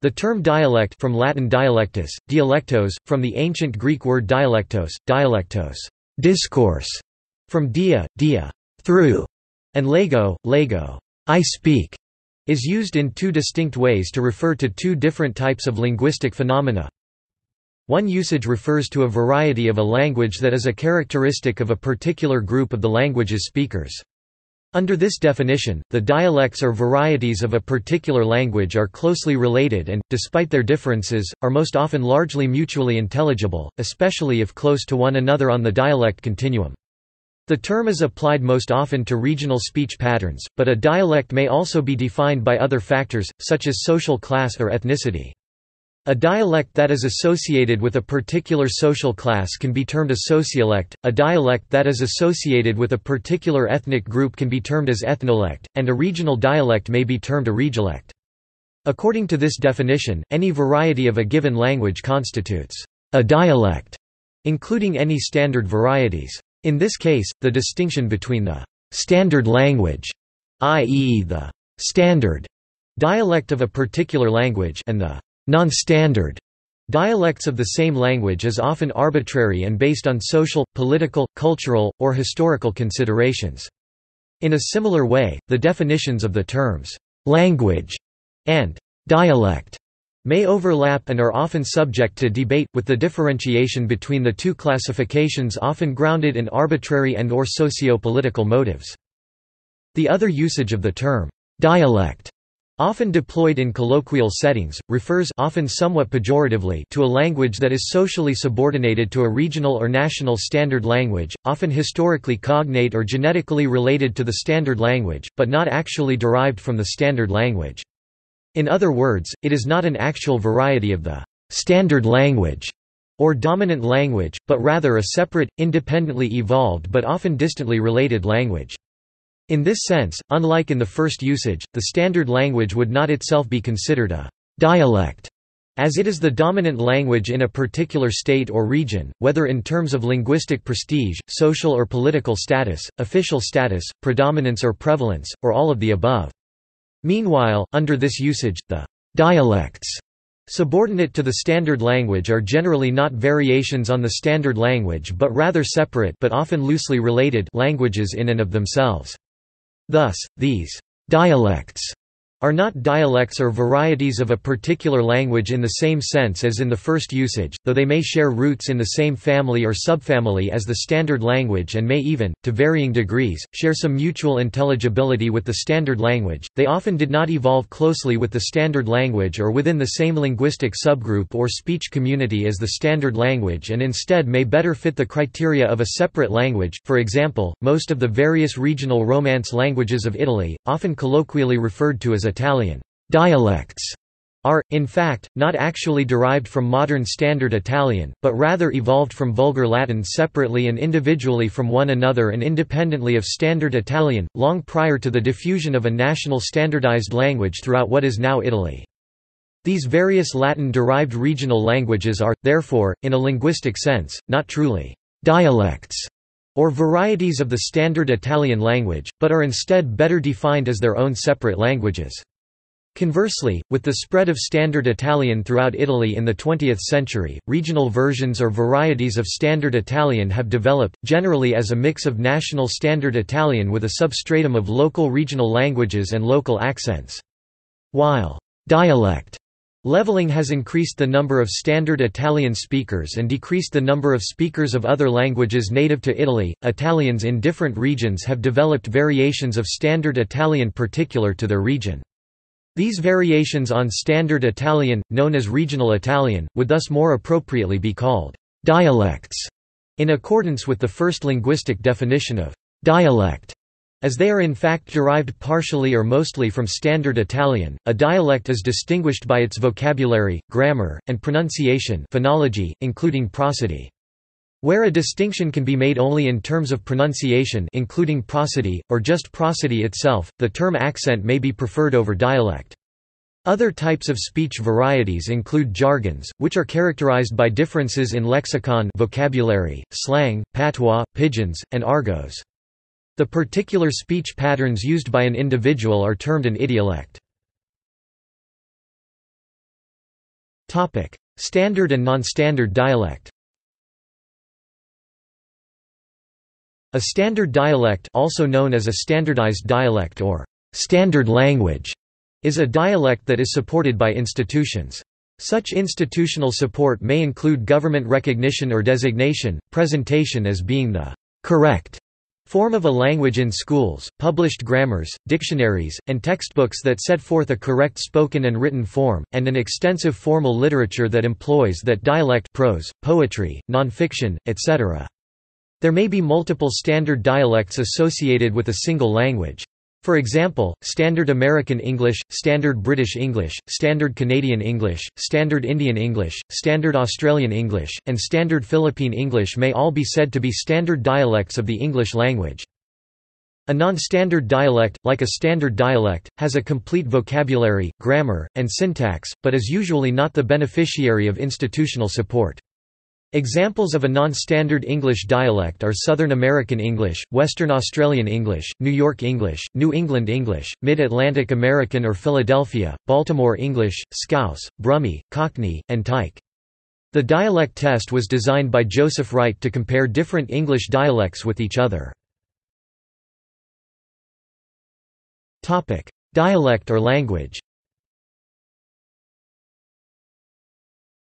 The term dialect from Latin dialectus, dialectos, from the ancient Greek word dialectos, dialectos, discourse, from dia, dia, through, and lego, lego, I speak, is used in two distinct ways to refer to two different types of linguistic phenomena. One usage refers to a variety of a language that is a characteristic of a particular group of the language's speakers. Under this definition, the dialects or varieties of a particular language are closely related and, despite their differences, are most often largely mutually intelligible, especially if close to one another on the dialect continuum. The term is applied most often to regional speech patterns, but a dialect may also be defined by other factors, such as social class or ethnicity. A dialect that is associated with a particular social class can be termed a sociolect, a dialect that is associated with a particular ethnic group can be termed as ethnolect, and a regional dialect may be termed a regiolect. According to this definition, any variety of a given language constitutes a dialect, including any standard varieties. In this case, the distinction between the standard language, i.e. the standard dialect of a particular language, and the non-standard dialects of the same language is often arbitrary and based on social, political, cultural, or historical considerations. In a similar way, the definitions of the terms language and dialect may overlap and are often subject to debate, with the differentiation between the two classifications often grounded in arbitrary and/or socio-political motives. The other usage of the term dialect, often deployed in colloquial settings, refers, often somewhat pejoratively, to a language that is socially subordinated to a regional or national standard language, often historically cognate or genetically related to the standard language, but not actually derived from the standard language. In other words, it is not an actual variety of the standard language or dominant language, but rather a separate, independently evolved but often distantly related language. In this sense, unlike in the first usage, the standard language would not itself be considered a dialect, as it is the dominant language in a particular state or region, whether in terms of linguistic prestige, social or political status, official status, predominance or prevalence, or all of the above. Meanwhile, under this usage, the dialects subordinate to the standard language are generally not variations on the standard language but rather separate but often loosely related languages in and of themselves. Thus, these dialects are not dialects or varieties of a particular language in the same sense as in the first usage, though they may share roots in the same family or subfamily as the standard language and may even, to varying degrees, share some mutual intelligibility with the standard language. They often did not evolve closely with the standard language or within the same linguistic subgroup or speech community as the standard language and instead may better fit the criteria of a separate language. For example, most of the various regional Romance languages of Italy, often colloquially referred to as Italian dialects, are, in fact, not actually derived from modern Standard Italian, but rather evolved from Vulgar Latin separately and individually from one another and independently of Standard Italian, long prior to the diffusion of a national standardized language throughout what is now Italy. These various Latin-derived regional languages are, therefore, in a linguistic sense, not truly dialects or varieties of the standard Italian language, but are instead better defined as their own separate languages. Conversely, with the spread of Standard Italian throughout Italy in the 20th century, regional versions or varieties of Standard Italian have developed, generally as a mix of national Standard Italian with a substratum of local regional languages and local accents. While dialect leveling has increased the number of Standard Italian speakers and decreased the number of speakers of other languages native to Italy, Italians in different regions have developed variations of Standard Italian particular to their region. These variations on Standard Italian, known as Regional Italian, would thus more appropriately be called dialects, in accordance with the first linguistic definition of dialect, as they are in fact derived partially or mostly from Standard Italian. A dialect is distinguished by its vocabulary, grammar, and pronunciation, phonology, including prosody. Where a distinction can be made only in terms of pronunciation, including prosody, or just prosody itself, the term accent may be preferred over dialect. Other types of speech varieties include jargons, which are characterized by differences in lexicon, vocabulary, slang, patois, pidgins, and argot. The particular speech patterns used by an individual are termed an idiolect. Standard and non-standard dialect. A standard dialect, also known as a standardized dialect or standard language, is a dialect that is supported by institutions. Such institutional support may include government recognition or designation, presentation as being the correct form of a language in schools, published grammars, dictionaries, and textbooks that set forth a correct spoken and written form, and an extensive formal literature that employs that dialect prose, poetry, non-fiction, etc. There may be multiple standard dialects associated with a single language. For example, Standard American English, Standard British English, Standard Canadian English, Standard Indian English, Standard Australian English, and Standard Philippine English may all be said to be standard dialects of the English language. A non-standard dialect, like a standard dialect, has a complete vocabulary, grammar, and syntax, but is usually not the beneficiary of institutional support. Examples of a non-standard English dialect are Southern American English, Western Australian English, New York English, New England English, Mid-Atlantic American or Philadelphia, Baltimore English, Scouse, Brummie, Cockney, and Tyke. The dialect test was designed by Joseph Wright to compare different English dialects with each other. Dialect or language.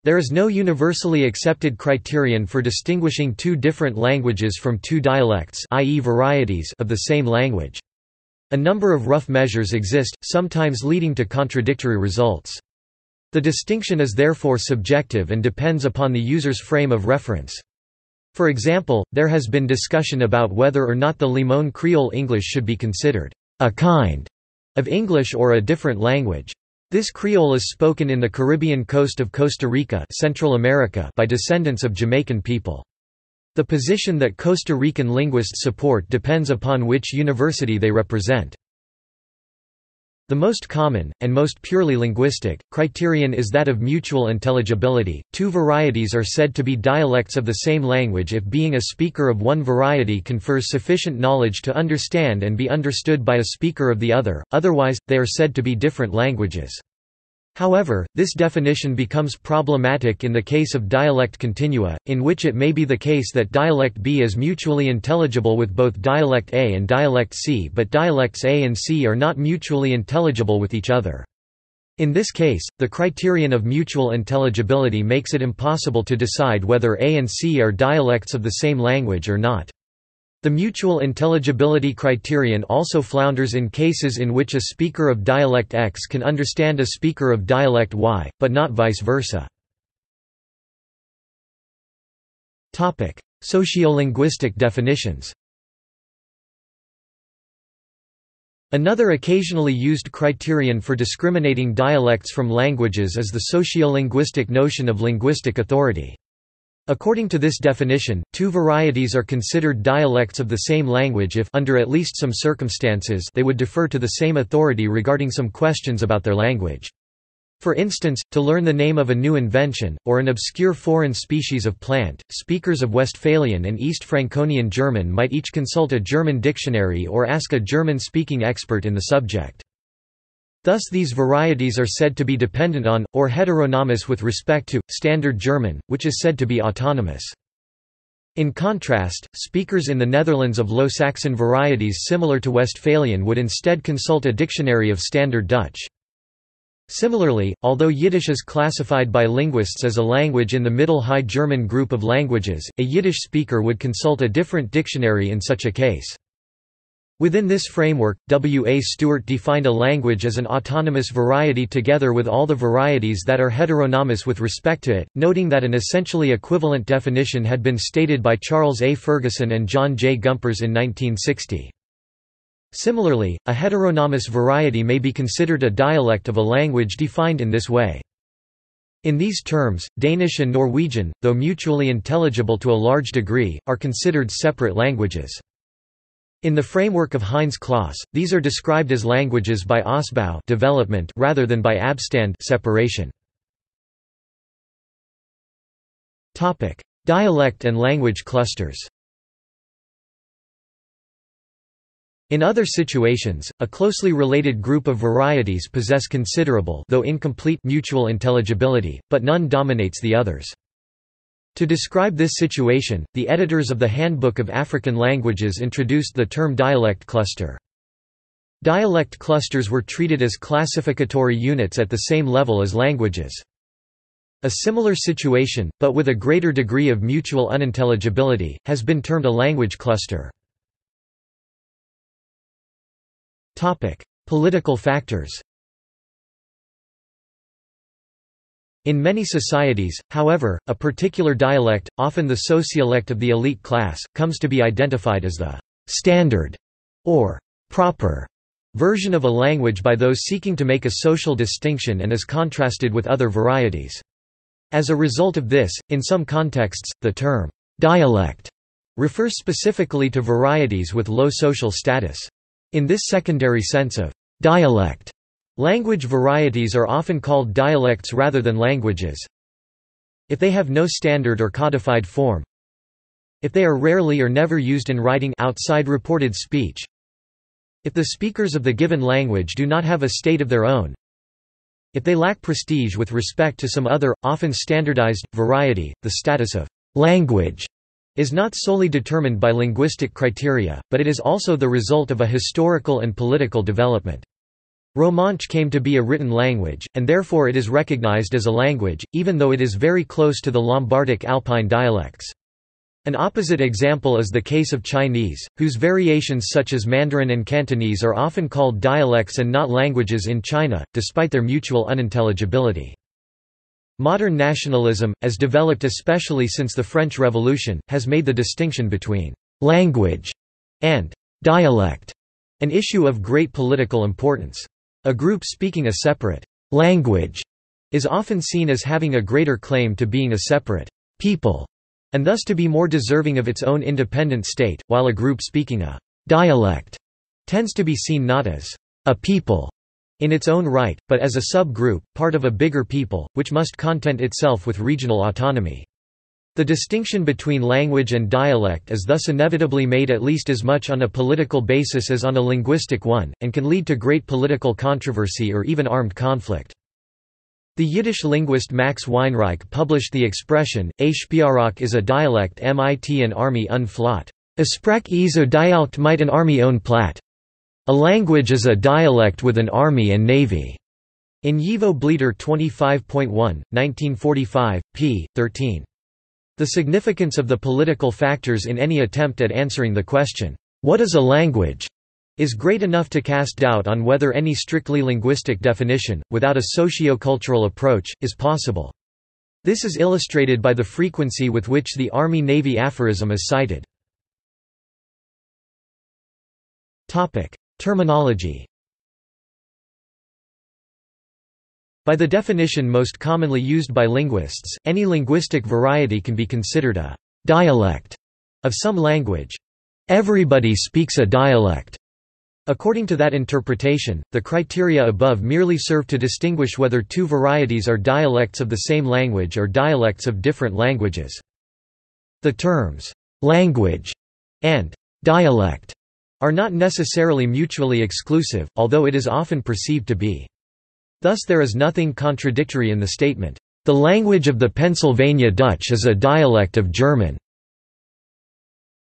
There is no universally accepted criterion for distinguishing two different languages from two dialects, i.e. varieties, of the same language. A number of rough measures exist, sometimes leading to contradictory results. The distinction is therefore subjective and depends upon the user's frame of reference. For example, there has been discussion about whether or not the Limón Creole English should be considered a kind of English or a different language. This Creole is spoken in the Caribbean coast of Costa Rica, Central America, by descendants of Jamaican people. The position that Costa Rican linguists support depends upon which university they represent. The most common, and most purely linguistic, criterion is that of mutual intelligibility. Two varieties are said to be dialects of the same language if being a speaker of one variety confers sufficient knowledge to understand and be understood by a speaker of the other, otherwise, they are said to be different languages. However, this definition becomes problematic in the case of dialect continua, in which it may be the case that dialect B is mutually intelligible with both dialect A and dialect C, but dialects A and C are not mutually intelligible with each other. In this case, the criterion of mutual intelligibility makes it impossible to decide whether A and C are dialects of the same language or not. The mutual intelligibility criterion also flounders in cases in which a speaker of dialect X can understand a speaker of dialect Y, but not vice versa. Topic: Sociolinguistic definitions. Another occasionally used criterion for discriminating dialects from languages is the sociolinguistic notion of linguistic authority. According to this definition, two varieties are considered dialects of the same language if, under at least some circumstances, they would defer to the same authority regarding some questions about their language. For instance, to learn the name of a new invention, or an obscure foreign species of plant, speakers of Westphalian and East Franconian German might each consult a German dictionary or ask a German-speaking expert in the subject. Thus these varieties are said to be dependent on, or heteronomous with respect to, Standard German, which is said to be autonomous. In contrast, speakers in the Netherlands of Low Saxon varieties similar to Westphalian would instead consult a dictionary of Standard Dutch. Similarly, although Yiddish is classified by linguists as a language in the Middle High German group of languages, a Yiddish speaker would consult a different dictionary in such a case. Within this framework, W. A. Stewart defined a language as an autonomous variety together with all the varieties that are heteronomous with respect to it, noting that an essentially equivalent definition had been stated by Charles A. Ferguson and John J. Gumperz in 1960. Similarly, a heteronomous variety may be considered a dialect of a language defined in this way. In these terms, Danish and Norwegian, though mutually intelligible to a large degree, are considered separate languages. In the framework of Heinz Kloss, these are described as languages by Ausbau development rather than by Abstand separation. Topic: Dialect and language clusters. In other situations, a closely related group of varieties possess considerable, though incomplete, mutual intelligibility, but none dominates the others. To describe this situation, the editors of the Handbook of African Languages introduced the term dialect cluster. Dialect clusters were treated as classificatory units at the same level as languages. A similar situation, but with a greater degree of mutual unintelligibility, has been termed a language cluster. Political factors. In many societies, however, a particular dialect, often the sociolect of the elite class, comes to be identified as the «standard» or «proper» version of a language by those seeking to make a social distinction and is contrasted with other varieties. As a result of this, in some contexts, the term «dialect» refers specifically to varieties with low social status. In this secondary sense of dialect, language varieties are often called dialects rather than languages, if they have no standard or codified form, if they are rarely or never used in writing outside reported speech, if the speakers of the given language do not have a state of their own, if they lack prestige with respect to some other, often standardized, variety. The status of language is not solely determined by linguistic criteria, but it is also the result of a historical and political development. Romansh came to be a written language, and therefore it is recognized as a language, even though it is very close to the Lombardic Alpine dialects. An opposite example is the case of Chinese, whose variations such as Mandarin and Cantonese are often called dialects and not languages in China, despite their mutual unintelligibility. Modern nationalism, as developed especially since the French Revolution, has made the distinction between «language» and «dialect» an issue of great political importance. A group speaking a separate «language» is often seen as having a greater claim to being a separate «people» and thus to be more deserving of its own independent state, while a group speaking a «dialect» tends to be seen not as «a people» in its own right, but as a subgroup, part of a bigger people, which must content itself with regional autonomy. The distinction between language and dialect is thus inevitably made at least as much on a political basis as on a linguistic one, and can lead to great political controversy or even armed conflict. The Yiddish linguist Max Weinreich published the expression, "A Sprach is a dialect mit an Army un Flat. A Sprach is a dialect mit an Army un Platt." A language is a dialect with an army and navy. In Yivo Bleeder 25.1, 1945, p. 13. The significance of the political factors in any attempt at answering the question, "What is a language?" is great enough to cast doubt on whether any strictly linguistic definition, without a socio-cultural approach, is possible. This is illustrated by the frequency with which the Army-Navy aphorism is cited. Terminology. By the definition most commonly used by linguists, any linguistic variety can be considered a dialect of some language. Everybody speaks a dialect. According to that interpretation, the criteria above merely serve to distinguish whether two varieties are dialects of the same language or dialects of different languages. The terms language and dialect are not necessarily mutually exclusive, although it is often perceived to be. Thus there is nothing contradictory in the statement, "The language of the Pennsylvania Dutch is a dialect of German."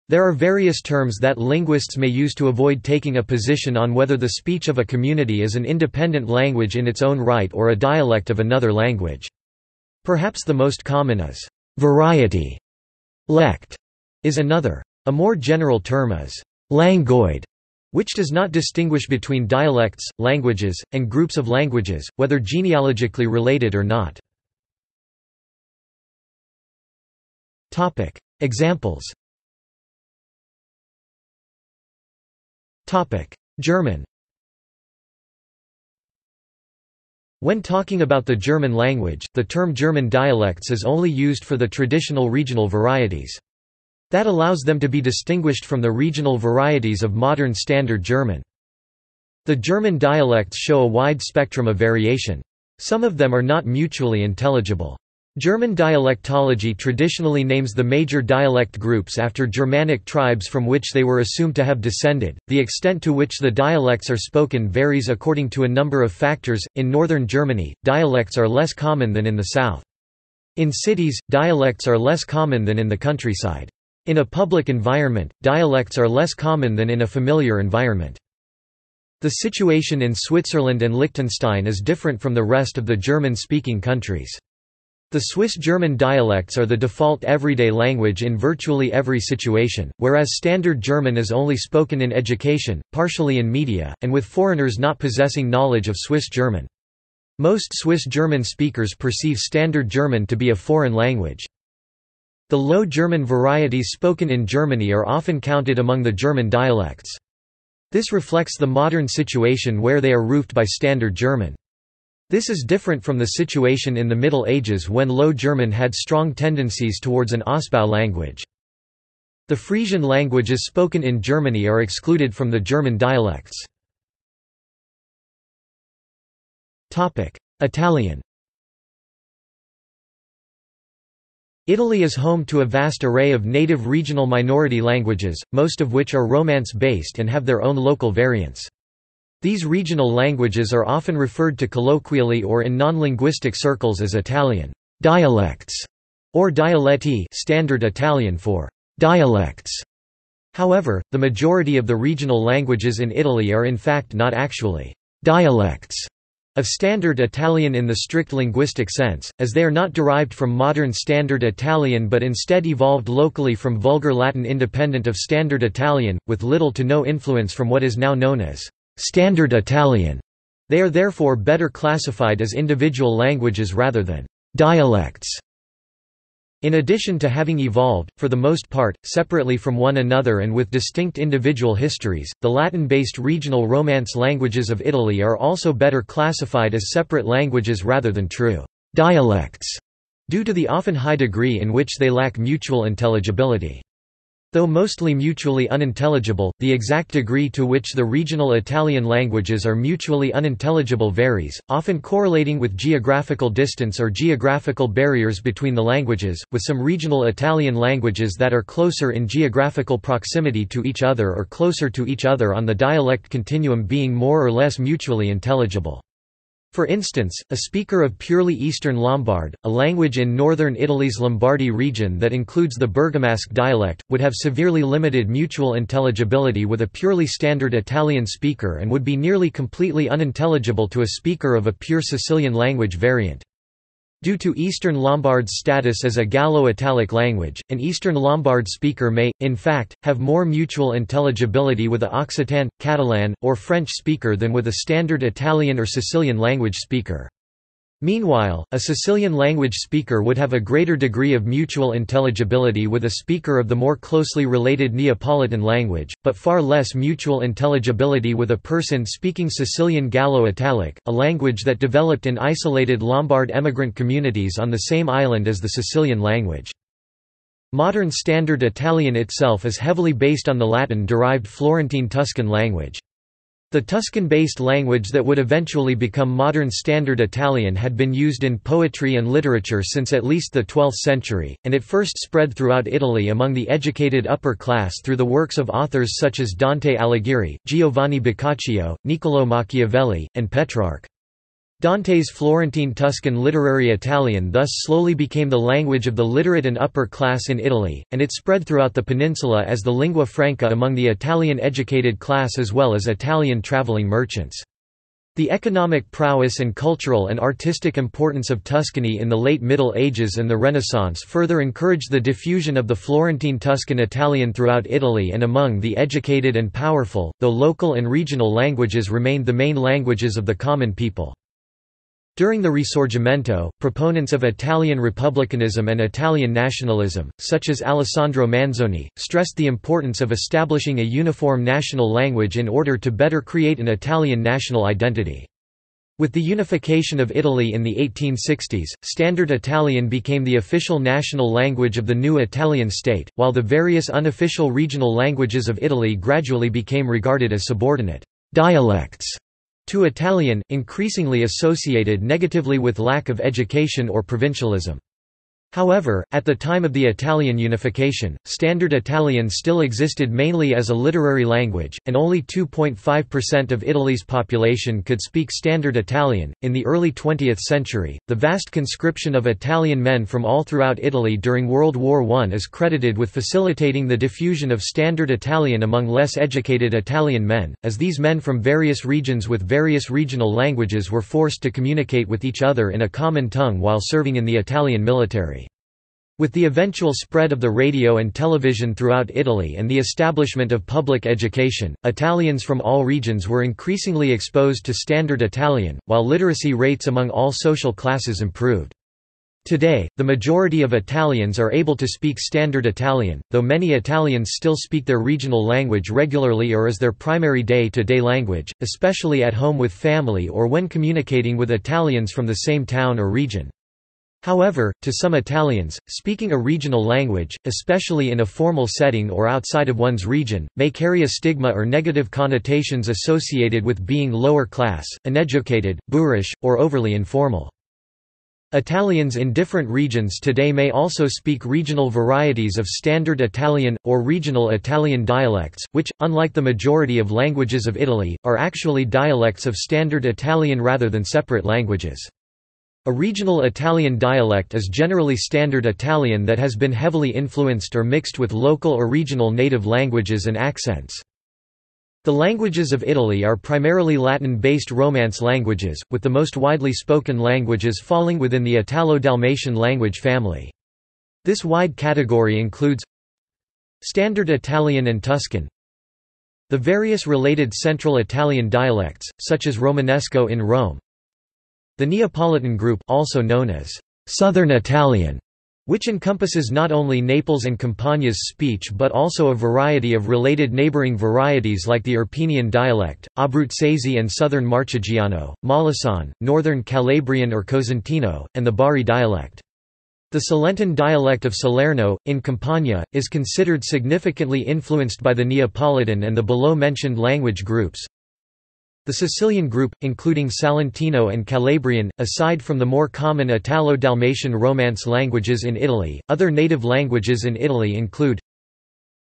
There are various terms that linguists may use to avoid taking a position on whether the speech of a community is an independent language in its own right or a dialect of another language. Perhaps the most common is variety. Lect is another. A more general term is langoid, which does not distinguish between dialects, languages, and groups of languages, whether genealogically related or not. Examples. German. When talking about the German language, the term German dialects is only used for the traditional regional varieties. That allows them to be distinguished from the regional varieties of modern Standard German. The German dialects show a wide spectrum of variation. Some of them are not mutually intelligible. German dialectology traditionally names the major dialect groups after Germanic tribes from which they were assumed to have descended. The extent to which the dialects are spoken varies according to a number of factors. In northern Germany, dialects are less common than in the south. In cities, dialects are less common than in the countryside. In a public environment, dialects are less common than in a familiar environment. The situation in Switzerland and Liechtenstein is different from the rest of the German-speaking countries. The Swiss-German dialects are the default everyday language in virtually every situation, whereas Standard German is only spoken in education, partially in media, and with foreigners not possessing knowledge of Swiss German. Most Swiss German speakers perceive Standard German to be a foreign language. The Low German varieties spoken in Germany are often counted among the German dialects. This reflects the modern situation where they are roofed by Standard German. This is different from the situation in the Middle Ages when Low German had strong tendencies towards an Ausbau language. The Frisian languages spoken in Germany are excluded from the German dialects. Italian. Italy is home to a vast array of native regional minority languages, most of which are Romance-based and have their own local variants. These regional languages are often referred to colloquially or in non-linguistic circles as Italian dialects or dialetti, standard Italian for dialects. However, the majority of the regional languages in Italy are in fact not actually dialects of Standard Italian in the strict linguistic sense, as they are not derived from modern Standard Italian but instead evolved locally from Vulgar Latin independent of Standard Italian, with little to no influence from what is now known as Standard Italian. They are therefore better classified as individual languages rather than dialects. In addition to having evolved, for the most part, separately from one another and with distinct individual histories, the Latin-based regional Romance languages of Italy are also better classified as separate languages rather than true dialects, due to the often high degree in which they lack mutual intelligibility. Though mostly mutually unintelligible, the exact degree to which the regional Italian languages are mutually unintelligible varies, often correlating with geographical distance or geographical barriers between the languages, with some regional Italian languages that are closer in geographical proximity to each other or closer to each other on the dialect continuum being more or less mutually intelligible. For instance, a speaker of purely Eastern Lombard, a language in northern Italy's Lombardy region that includes the Bergamasque dialect, would have severely limited mutual intelligibility with a purely Standard Italian speaker and would be nearly completely unintelligible to a speaker of a pure Sicilian language variant. Due to Eastern Lombard's status as a Gallo-Italic language, an Eastern Lombard speaker may, in fact, have more mutual intelligibility with a Occitan, Catalan, or French speaker than with a Standard Italian or Sicilian language speaker. Meanwhile, a Sicilian language speaker would have a greater degree of mutual intelligibility with a speaker of the more closely related Neapolitan language, but far less mutual intelligibility with a person speaking Sicilian Gallo-Italic, a language that developed in isolated Lombard emigrant communities on the same island as the Sicilian language. Modern Standard Italian itself is heavily based on the Latin-derived Florentine Tuscan language. The Tuscan-based language that would eventually become modern Standard Italian had been used in poetry and literature since at least the 12th century, and it first spread throughout Italy among the educated upper class through the works of authors such as Dante Alighieri, Giovanni Boccaccio, Niccolò Machiavelli, and Petrarch. Dante's Florentine Tuscan literary Italian thus slowly became the language of the literate and upper class in Italy, and it spread throughout the peninsula as the lingua franca among the Italian-educated class as well as Italian traveling merchants. The economic prowess and cultural and artistic importance of Tuscany in the late Middle Ages and the Renaissance further encouraged the diffusion of the Florentine Tuscan Italian throughout Italy and among the educated and powerful, though local and regional languages remained the main languages of the common people. During the Risorgimento, proponents of Italian republicanism and Italian nationalism, such as Alessandro Manzoni, stressed the importance of establishing a uniform national language in order to better create an Italian national identity. With the unification of Italy in the 1860s, Standard Italian became the official national language of the new Italian state, while the various unofficial regional languages of Italy gradually became regarded as subordinate dialects to Italian, increasingly associated negatively with lack of education or provincialism. However, at the time of the Italian unification, Standard Italian still existed mainly as a literary language, and only 2.5% of Italy's population could speak Standard Italian. In the early 20th century, the vast conscription of Italian men from all throughout Italy during World War I is credited with facilitating the diffusion of Standard Italian among less educated Italian men, as these men from various regions with various regional languages were forced to communicate with each other in a common tongue while serving in the Italian military. With the eventual spread of the radio and television throughout Italy and the establishment of public education, Italians from all regions were increasingly exposed to Standard Italian, while literacy rates among all social classes improved. Today, the majority of Italians are able to speak Standard Italian, though many Italians still speak their regional language regularly or as their primary day-to-day language, especially at home with family or when communicating with Italians from the same town or region. However, to some Italians, speaking a regional language, especially in a formal setting or outside of one's region, may carry a stigma or negative connotations associated with being lower class, uneducated, boorish, or overly informal. Italians in different regions today may also speak regional varieties of Standard Italian, or regional Italian dialects, which, unlike the majority of languages of Italy, are actually dialects of Standard Italian rather than separate languages. A regional Italian dialect is generally Standard Italian that has been heavily influenced or mixed with local or regional native languages and accents. The languages of Italy are primarily Latin-based Romance languages, with the most widely spoken languages falling within the Italo-Dalmatian language family. This wide category includes Standard Italian and Tuscan, the various related Central Italian dialects, such as Romanesco in Rome, the Neapolitan group, also known as Southern Italian, which encompasses not only Naples and Campania's speech but also a variety of related neighboring varieties like the Irpinian dialect, Abruzzese and Southern Marchigiano, Molisane, Northern Calabrian or Cosentino, and the Bari dialect. The Salentan dialect of Salerno, in Campania, is considered significantly influenced by the Neapolitan and the below-mentioned language groups. The Sicilian group, including Salentino and Calabrian, aside from the more common Italo-Dalmatian Romance languages in Italy, other native languages in Italy include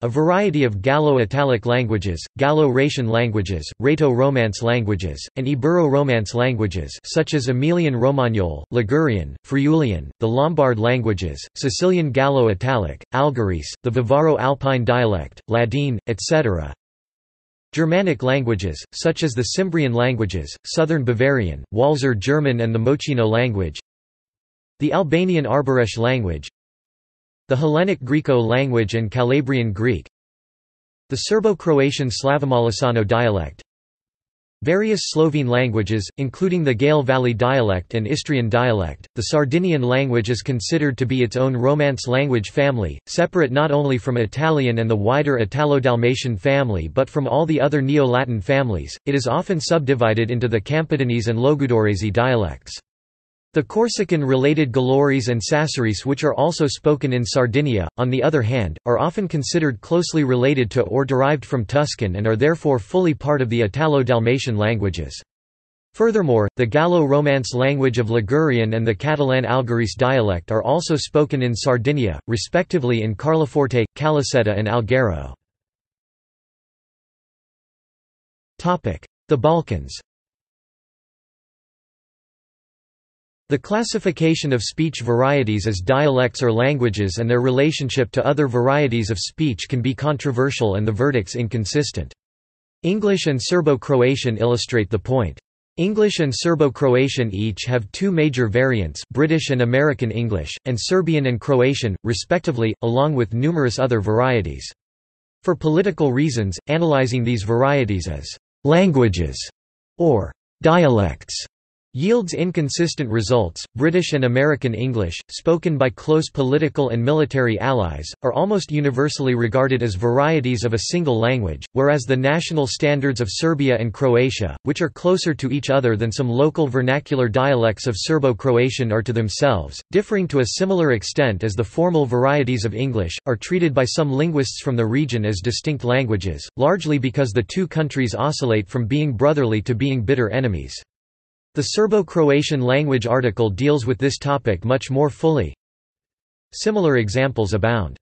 a variety of Gallo-Italic languages, Gallo-Raetian languages, Raeto-Romance languages, and Ibero-Romance languages such as Emilian-Romagnol, Ligurian, Friulian, the Lombard languages, Sicilian Gallo-Italic, Algarese, the Vivaro-Alpine dialect, Ladin, etc. Germanic languages, such as the Cimbrian languages, Southern Bavarian, Walser German and the Mochino language, the Albanian Arboresh language, the Hellenic Griko language and Calabrian Greek, the Serbo-Croatian Slavomolisano dialect, various Slovene languages, including the Gale Valley dialect and Istrian dialect. The Sardinian language is considered to be its own Romance language family, separate not only from Italian and the wider Italo-Dalmatian family but from all the other Neo-Latin families. It is often subdivided into the Campidanese and Logudorese dialects. The Corsican-related Galloris and Sassarese, which are also spoken in Sardinia, on the other hand, are often considered closely related to or derived from Tuscan and are therefore fully part of the Italo-Dalmatian languages. Furthermore, the Gallo-Romance language of Ligurian and the Catalan Algarese dialect are also spoken in Sardinia, respectively in Carlaforte, Calaceta and Alghero. The Balkans. The classification of speech varieties as dialects or languages and their relationship to other varieties of speech can be controversial and the verdicts inconsistent. English and Serbo-Croatian illustrate the point. English and Serbo-Croatian each have two major variants, British and American English, and Serbian and Croatian, respectively, along with numerous other varieties. For political reasons, analyzing these varieties as languages or dialects yields inconsistent results. British and American English, spoken by close political and military allies, are almost universally regarded as varieties of a single language, whereas the national standards of Serbia and Croatia, which are closer to each other than some local vernacular dialects of Serbo-Croatian are to themselves, differing to a similar extent as the formal varieties of English, are treated by some linguists from the region as distinct languages, largely because the two countries oscillate from being brotherly to being bitter enemies. The Serbo-Croatian language article deals with this topic much more fully. Similar examples abound.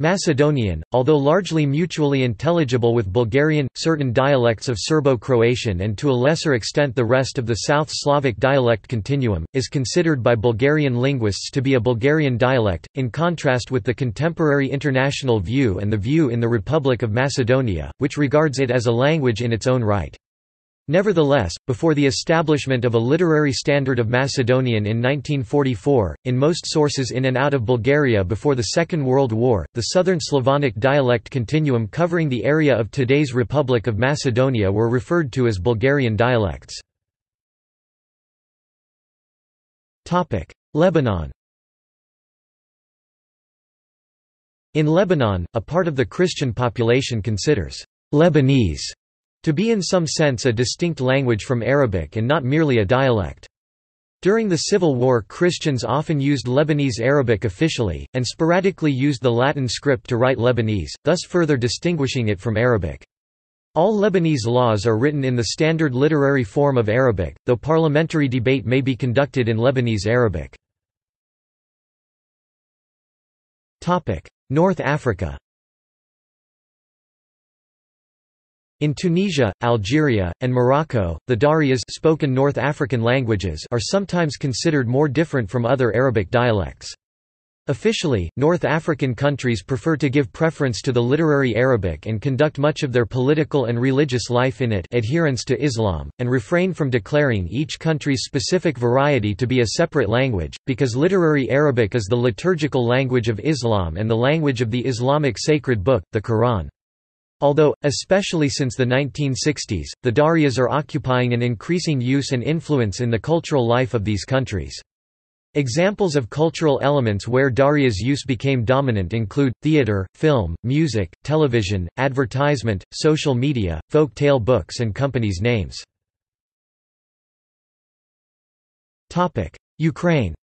Macedonian, although largely mutually intelligible with Bulgarian, certain dialects of Serbo-Croatian and to a lesser extent the rest of the South Slavic dialect continuum, is considered by Bulgarian linguists to be a Bulgarian dialect, in contrast with the contemporary international view and the view in the Republic of Macedonia, which regards it as a language in its own right. Nevertheless, before the establishment of a literary standard of Macedonian in 1944, in most sources in and out of Bulgaria before the Second World War, the Southern Slavonic dialect continuum covering the area of today's Republic of Macedonia were referred to as Bulgarian dialects. Lebanon. In Lebanon, a part of the Christian population considers Lebanese to be in some sense a distinct language from Arabic and not merely a dialect. During the Civil War, Christians often used Lebanese Arabic officially, and sporadically used the Latin script to write Lebanese, thus further distinguishing it from Arabic. All Lebanese laws are written in the standard literary form of Arabic, though parliamentary debate may be conducted in Lebanese Arabic. North Africa. In Tunisia, Algeria, and Morocco, the Darias spoken North African languages are sometimes considered more different from other Arabic dialects. Officially, North African countries prefer to give preference to the literary Arabic and conduct much of their political and religious life in it, adherence to Islam, and refrain from declaring each country's specific variety to be a separate language, because literary Arabic is the liturgical language of Islam and the language of the Islamic sacred book, the Quran. Although, especially since the 1960s, the Darias are occupying an increasing use and influence in the cultural life of these countries. Examples of cultural elements where Darias use became dominant include theater, film, music, television, advertisement, social media, folk tale books, and companies' names. Ukraine.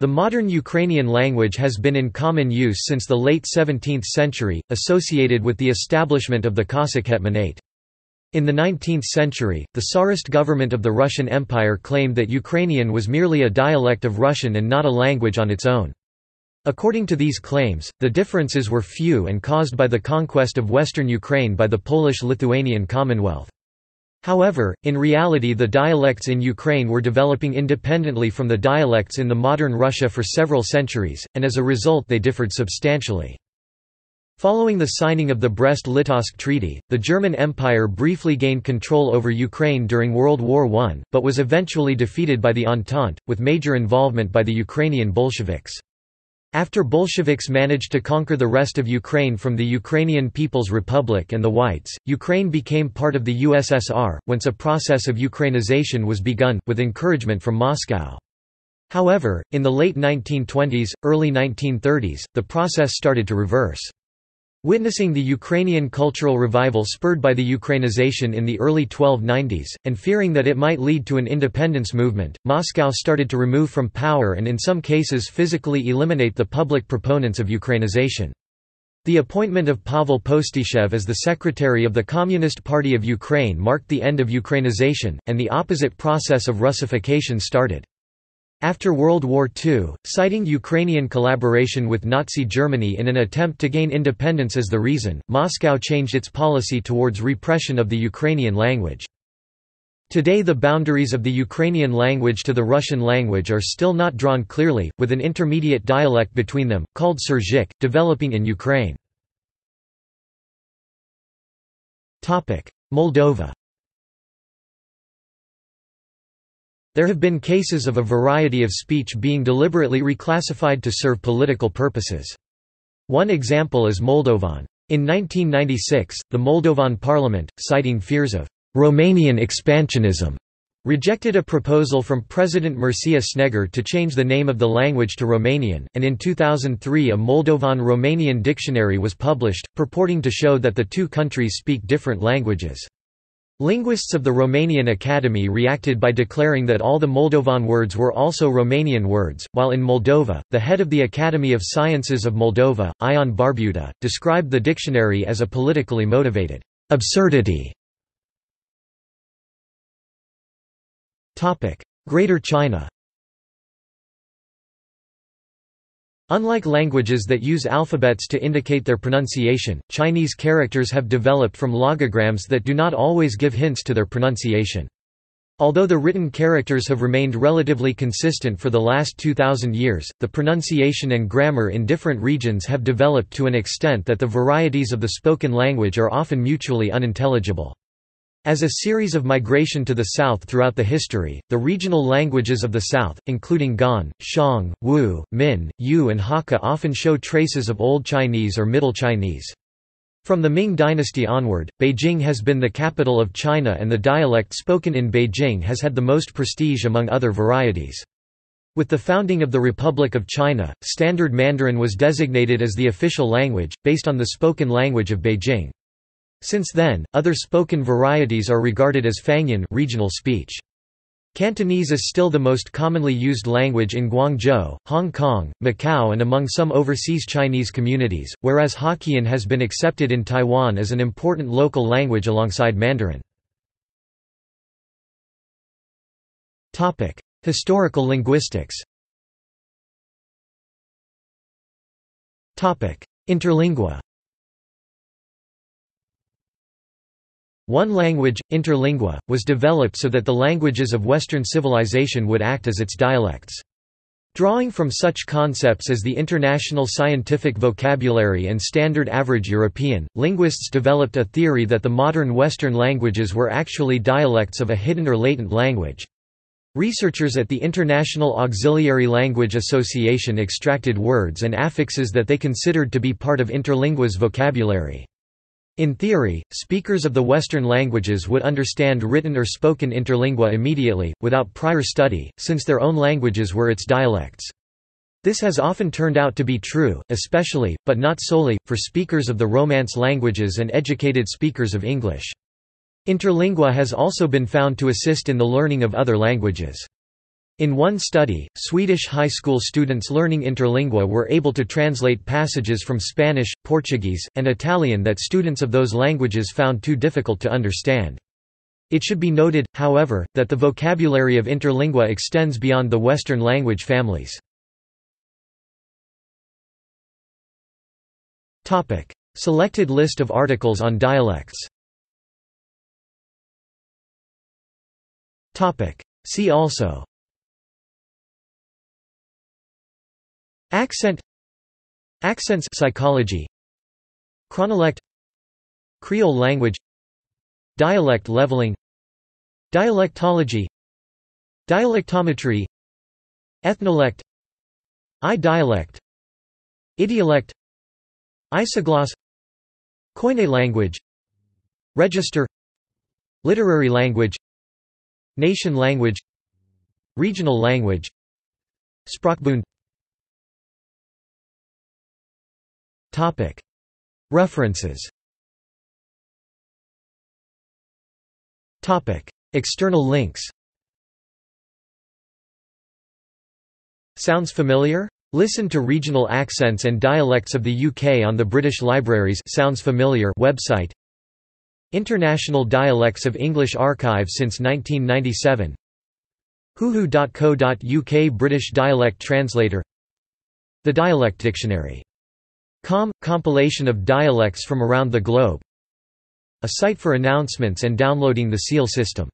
The modern Ukrainian language has been in common use since the late 17th century, associated with the establishment of the Cossack Hetmanate. In the 19th century, the Tsarist government of the Russian Empire claimed that Ukrainian was merely a dialect of Russian and not a language on its own. According to these claims, the differences were few and caused by the conquest of Western Ukraine by the Polish-Lithuanian Commonwealth. However, in reality the dialects in Ukraine were developing independently from the dialects in the modern Russia for several centuries, and as a result they differed substantially. Following the signing of the Brest-Litovsk Treaty, the German Empire briefly gained control over Ukraine during World War I, but was eventually defeated by the Entente, with major involvement by the Ukrainian Bolsheviks. After Bolsheviks managed to conquer the rest of Ukraine from the Ukrainian People's Republic and the Whites, Ukraine became part of the USSR, whence a process of Ukrainization was begun, with encouragement from Moscow. However, in the late 1920s, early 1930s, the process started to reverse. Witnessing the Ukrainian cultural revival spurred by the Ukrainization in the early 1290s, and fearing that it might lead to an independence movement, Moscow started to remove from power and in some cases physically eliminate the public proponents of Ukrainization. The appointment of Pavel Postishev as the secretary of the Communist Party of Ukraine marked the end of Ukrainization, and the opposite process of Russification started. After World War II, citing Ukrainian collaboration with Nazi Germany in an attempt to gain independence as the reason, Moscow changed its policy towards repression of the Ukrainian language. Today the boundaries of the Ukrainian language to the Russian language are still not drawn clearly, with an intermediate dialect between them, called Surzhik, developing in Ukraine. Moldova. There have been cases of a variety of speech being deliberately reclassified to serve political purposes. One example is Moldovan. In 1996, the Moldovan parliament, citing fears of Romanian expansionism, rejected a proposal from President Mircea Snegur to change the name of the language to Romanian, and in 2003 a Moldovan-Romanian dictionary was published, purporting to show that the two countries speak different languages. Linguists of the Romanian Academy reacted by declaring that all the Moldovan words were also Romanian words, while in Moldova, the head of the Academy of Sciences of Moldova, Ion Barbuta, described the dictionary as a politically motivated absurdity. Greater China. Unlike languages that use alphabets to indicate their pronunciation, Chinese characters have developed from logograms that do not always give hints to their pronunciation. Although the written characters have remained relatively consistent for the last 2,000 years, the pronunciation and grammar in different regions have developed to an extent that the varieties of the spoken language are often mutually unintelligible. As a series of migration to the south throughout the history, the regional languages of the south, including Gan, Shang, Wu, Min, Yu and Hakka, often show traces of Old Chinese or Middle Chinese. From the Ming dynasty onward, Beijing has been the capital of China, and the dialect spoken in Beijing has had the most prestige among other varieties. With the founding of the Republic of China, Standard Mandarin was designated as the official language, based on the spoken language of Beijing. Since then, other spoken varieties are regarded as Fangyan regional speech. Cantonese is still the most commonly used language in Guangzhou, Hong Kong, Macau and among some overseas Chinese communities, whereas Hokkien has been accepted in Taiwan as an important local language alongside Mandarin. Historical linguistics. Interlingua. One language, Interlingua, was developed so that the languages of Western civilization would act as its dialects. Drawing from such concepts as the international scientific vocabulary and standard average European, linguists developed a theory that the modern Western languages were actually dialects of a hidden or latent language. Researchers at the International Auxiliary Language Association extracted words and affixes that they considered to be part of Interlingua's vocabulary. In theory, speakers of the Western languages would understand written or spoken Interlingua immediately, without prior study, since their own languages were its dialects. This has often turned out to be true, especially, but not solely, for speakers of the Romance languages and educated speakers of English. Interlingua has also been found to assist in the learning of other languages. In one study, Swedish high school students learning Interlingua were able to translate passages from Spanish, Portuguese, and Italian that students of those languages found too difficult to understand. It should be noted, however, that the vocabulary of Interlingua extends beyond the Western language families. Topic: Selected list of articles on dialects. Topic: See also. Accent. Accents psychology. Chronolect. Creole language. Dialect leveling. Dialectology. Dialectometry. Ethnolect. I-dialect. Idiolect. Isogloss. Koine language. Register. Literary language. Nation language. Regional language. Sprachbund. References. External links. Sounds familiar? Listen to Regional Accents and Dialects of the UK on the British Library's Sounds Familiar website. International Dialects of English Archive since 1997. Hoohoo.co.uk British Dialect Translator. The Dialect Dictionary. com, compilation of dialects from around the globe. A site for announcements and downloading the SEAL system.